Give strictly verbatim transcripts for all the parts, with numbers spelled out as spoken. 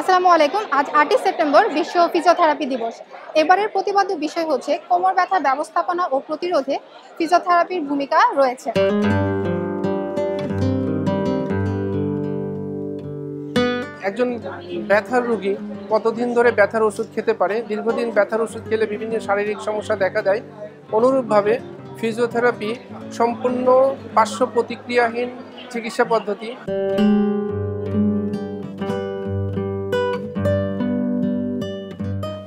আসসালামু আলাইকুম। আজ আটই সেপ্টেম্বর বিশ্ব ফিজিওথেরাপি দিবস। এবারের প্রতিপাদ্য বিষয় হচ্ছে কোমর ব্যথা ব্যবস্থাপনা ও প্রতিরোধে ফিজিওথেরাপির ভূমিকা রয়েছে। একজন ব্যথার রোগী কতদিন ধরে ব্যথার ওষুধ খেতে পারে? দীর্ঘদিন ব্যথার ওষুধ খেলে বিভিন্ন শারীরিক সমস্যা দেখা দেয়। অনুরূপভাবে ফিজিওথেরাপি সম্পূর্ণ পার্শ্ব প্রতিক্রিয়াহীন চিকিৎসা পদ্ধতি।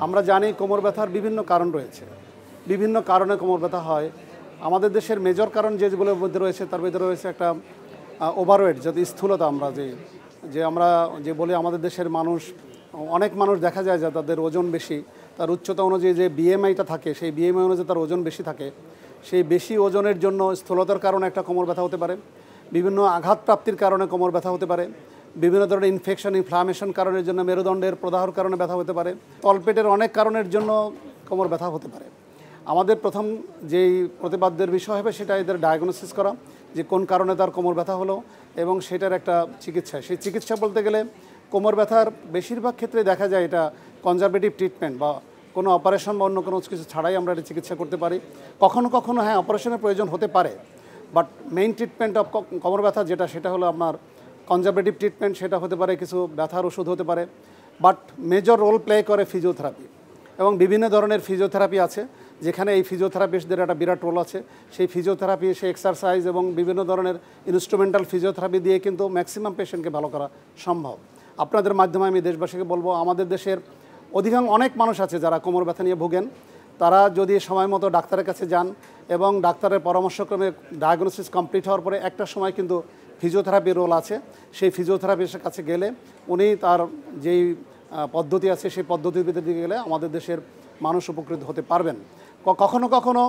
আমরা জানি কোমর ব্যথার বিভিন্ন কারণ রয়েছে, বিভিন্ন কারণে কোমর ব্যথা হয়। আমাদের দেশের মেজর কারণ যেগুলোর মধ্যে রয়েছে তার ভিতরে রয়েছে একটা ওভারওয়েট, যাতে স্থূলতা আমরা যে যে আমরা যে বলি আমাদের দেশের মানুষ, অনেক মানুষ দেখা যায় যা তাদের ওজন বেশি, তার উচ্চতা অনুযায়ী যে বিএমআইটা থাকে সেই বিএমআই অনুযায়ী তার ওজন বেশি থাকে। সেই বেশি ওজনের জন্য স্থূলতার কারণে একটা কোমর ব্যথা হতে পারে, বিভিন্ন আঘাতপ্রাপ্তির কারণে কোমর ব্যথা হতে পারে, বিভিন্ন ধরনের ইনফেকশন ইনফ্লামেশন কারণের জন্য, মেরুদণ্ডের প্রদাহর কারণে ব্যথা হতে পারে, তলপেটের অনেক কারণের জন্য কোমর ব্যথা হতে পারে। আমাদের প্রথম যেই প্রতিপাদ্যের বিষয় হবে সেটা এদের ডায়াগনোসিস করা, যে কোন কারণে তার কোমর ব্যথা হলো এবং সেটার একটা চিকিৎসা। সেই চিকিৎসা বলতে গেলে কোমর ব্যথার বেশিরভাগ ক্ষেত্রে দেখা যায় এটা কনজারভেটিভ ট্রিটমেন্ট বা কোনো অপারেশন বা অন্য কোনো কিছু ছাড়াই আমরা এটা চিকিৎসা করতে পারি। কখনো কখনো হ্যাঁ অপারেশনের প্রয়োজন হতে পারে, বাট মেইন ট্রিটমেন্ট অফ কোমর ব্যথা যেটা সেটা হলো আপনার কনজারভেটিভ ট্রিটমেন্ট, সেটা হতে পারে কিছু ব্যথার ওষুধ হতে পারে, বাট মেজর রোল প্লে করে ফিজিওথেরাপি। এবং বিভিন্ন ধরনের ফিজিওথেরাপি আছে যেখানে এই ফিজিওথেরাপিস্টদের একটা বিরাট রোল আছে। সেই ফিজিওথেরাপি, সেই এক্সারসাইজ এবং বিভিন্ন ধরনের ইনস্ট্রুমেন্টাল ফিজিওথেরাপি দিয়ে কিন্তু ম্যাক্সিমাম পেশেন্টকে ভালো করা সম্ভব। আপনাদের মাধ্যমে আমি দেশবাসীকে বলবো, আমাদের দেশের অধিকাংশ অনেক মানুষ আছে যারা কোমর ব্যথা নিয়ে ভোগেন, তারা যদি সময় মতো ডাক্তারের কাছে যান এবং ডাক্তারের পরামর্শক্রমে ডায়াগনোসিস কমপ্লিট হওয়ার পরে একটা সময় কিন্তু ফিজিওথেরাপির রোল আছে। সেই ফিজিওথেরাপিস্টের কাছে গেলে উনি তার যেই পদ্ধতি আছে সেই পদ্ধতির ভিতরে দিকে গেলে আমাদের দেশের মানুষ উপকৃত হতে পারবেন। কখনো কখনো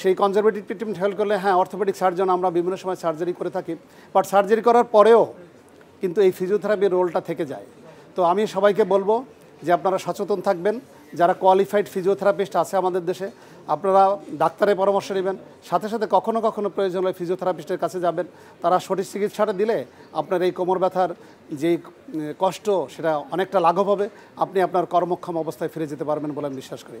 সেই কনজারভেটিভ ট্রিটমেন্ট হেল্প করলে হ্যাঁ অর্থোপেডিক সার্জন আমরা বিভিন্ন সময় সার্জারি করে থাকি, বাট সার্জারি করার পরেও কিন্তু এই ফিজিওথেরাপির রোলটা থেকে যায়। তো আমি সবাইকে বলবো যে আপনারা সচেতন থাকবেন, যারা কোয়ালিফাইড ফিজিওথেরাপিস্ট আছে আমাদের দেশে আপনারা ডাক্তারের পরামর্শ নেবেন, সাথে সাথে কখনো কখনো প্রয়োজন হলে ফিজিওথেরাপিস্টের কাছে যাবেন। তারা সঠিক চিকিৎসাটা দিলে আপনার এই কোমর ব্যথার যেই কষ্ট সেটা অনেকটা লাঘব হবে, আপনি আপনার কর্মক্ষম অবস্থায় ফিরে যেতে পারবেন বলে আমি বিশ্বাস করি।